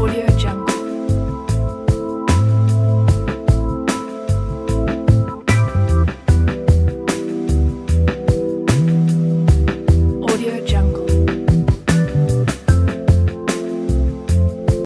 Audio.